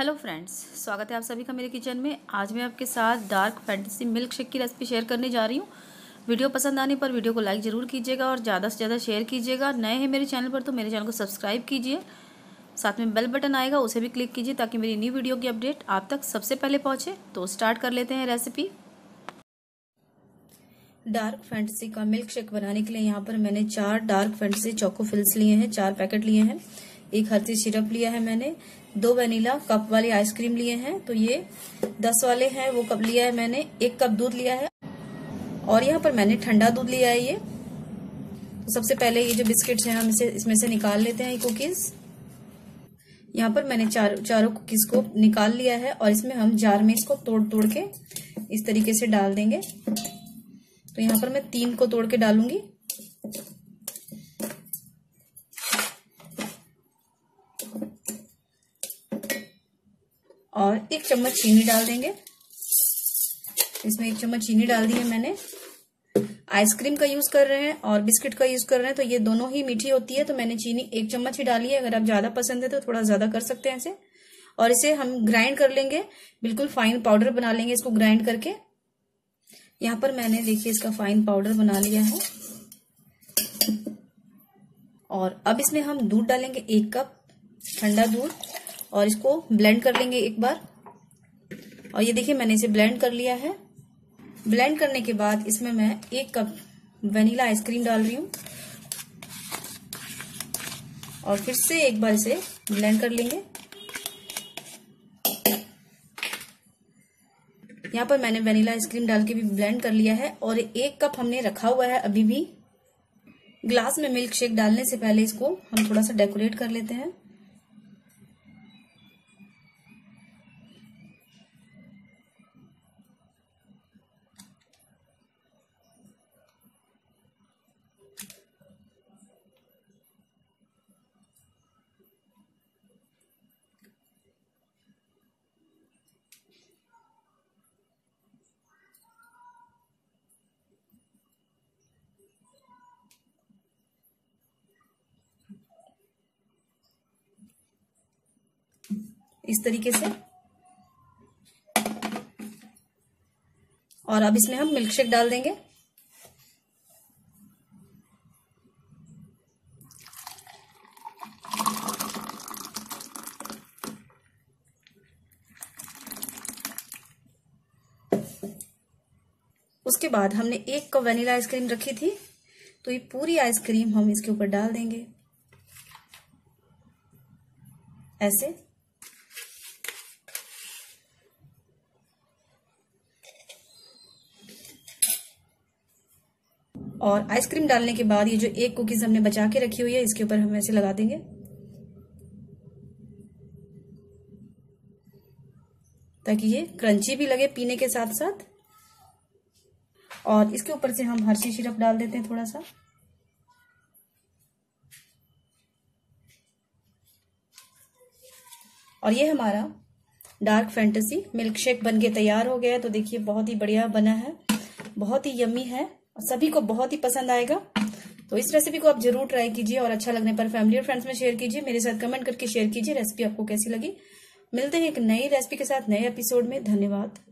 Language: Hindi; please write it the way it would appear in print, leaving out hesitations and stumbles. हेलो फ्रेंड्स, स्वागत है आप सभी का मेरे किचन में। आज मैं आपके साथ डार्क फैंटेसी मिल्क शेक की रेसिपी शेयर करने जा रही हूँ। वीडियो पसंद आने पर वीडियो को लाइक ज़रूर कीजिएगा और ज़्यादा से ज़्यादा शेयर कीजिएगा। नए हैं मेरे चैनल पर तो मेरे चैनल को सब्सक्राइब कीजिए, साथ में बेल बटन आएगा उसे भी क्लिक कीजिए ताकि मेरी नई वीडियो की अपडेट आप तक सबसे पहले पहुँचे। तो स्टार्ट कर लेते हैं रेसिपी। डार्क फैंटेसी का मिल्क शेक बनाने के लिए यहाँ पर मैंने 4 डार्क फैंटेसी चोको फिल्स लिए हैं, 4 पैकेट लिए हैं। 1 हर्ती सिरप लिया है मैंने, 2 वनीला कप वाली आइसक्रीम लिए हैं, तो ये 10 वाले हैं वो कप लिया है मैंने। 1 कप दूध लिया है और यहाँ पर मैंने ठंडा दूध लिया है। ये तो सबसे पहले ये जो बिस्किट्स हैं हम इसे इसमें से निकाल लेते हैं। ये कुकीज यहाँ पर मैंने चारों कुकीज को निकाल लिया है और इसमें हम जार में इसको तोड़ के इस तरीके से डाल देंगे। तो यहाँ पर मैं 3 को तोड़ के डालूंगी। और 1 चम्मच चीनी डाल देंगे इसमें। 1 चम्मच चीनी डाल दी है मैंने। आइसक्रीम का यूज कर रहे हैं और बिस्किट का यूज कर रहे हैं तो ये दोनों ही मीठी होती है, तो मैंने चीनी 1 चम्मच ही डाली है। अगर आप ज्यादा पसंद है तो थोड़ा ज्यादा कर सकते हैं इसे। और इसे हम ग्राइंड कर लेंगे, बिल्कुल फाइन पाउडर बना लेंगे इसको ग्राइंड करके। यहाँ पर मैंने देखिए इसका फाइन पाउडर बना लिया है। और अब इसमें हम दूध डालेंगे, 1 कप ठंडा दूध, और इसको ब्लेंड कर लेंगे एक बार। और ये देखिए मैंने इसे ब्लेंड कर लिया है। ब्लेंड करने के बाद इसमें मैं 1 कप वनीला आइसक्रीम डाल रही हूँ और फिर से एक बार इसे ब्लेंड कर लेंगे। यहाँ पर मैंने वनीला आइसक्रीम डाल के भी ब्लेंड कर लिया है। और 1 कप हमने रखा हुआ है अभी भी ग्लास में। मिल्क शेक डालने से पहले इसको हम थोड़ा सा डेकोरेट कर लेते हैं। इस तरीके से। और अब इसमें हम मिल्क शेक डाल देंगे। उसके बाद हमने 1 कप वनीला आइसक्रीम रखी थी तो ये पूरी आइसक्रीम हम इसके ऊपर डाल देंगे ऐसे। और आइसक्रीम डालने के बाद ये जो 1 कुकीज हमने बचा के रखी हुई है इसके ऊपर हम ऐसे लगा देंगे ताकि ये क्रंची भी लगे पीने के साथ साथ। और इसके ऊपर से हम हर्शी सिरप डाल देते हैं थोड़ा सा। और ये हमारा डार्क फैंटेसी मिल्क शेक बन के तैयार हो गया है। तो देखिए बहुत ही बढ़िया बना है, बहुत ही यम्मी है, सभी को बहुत ही पसंद आएगा। तो इस रेसिपी को आप जरूर ट्राई कीजिए और अच्छा लगने पर फैमिली और फ्रेंड्स में शेयर कीजिए। मेरे साथ कमेंट करके शेयर कीजिए रेसिपी आपको कैसी लगी। मिलते हैं एक नई रेसिपी के साथ नए एपिसोड में। धन्यवाद।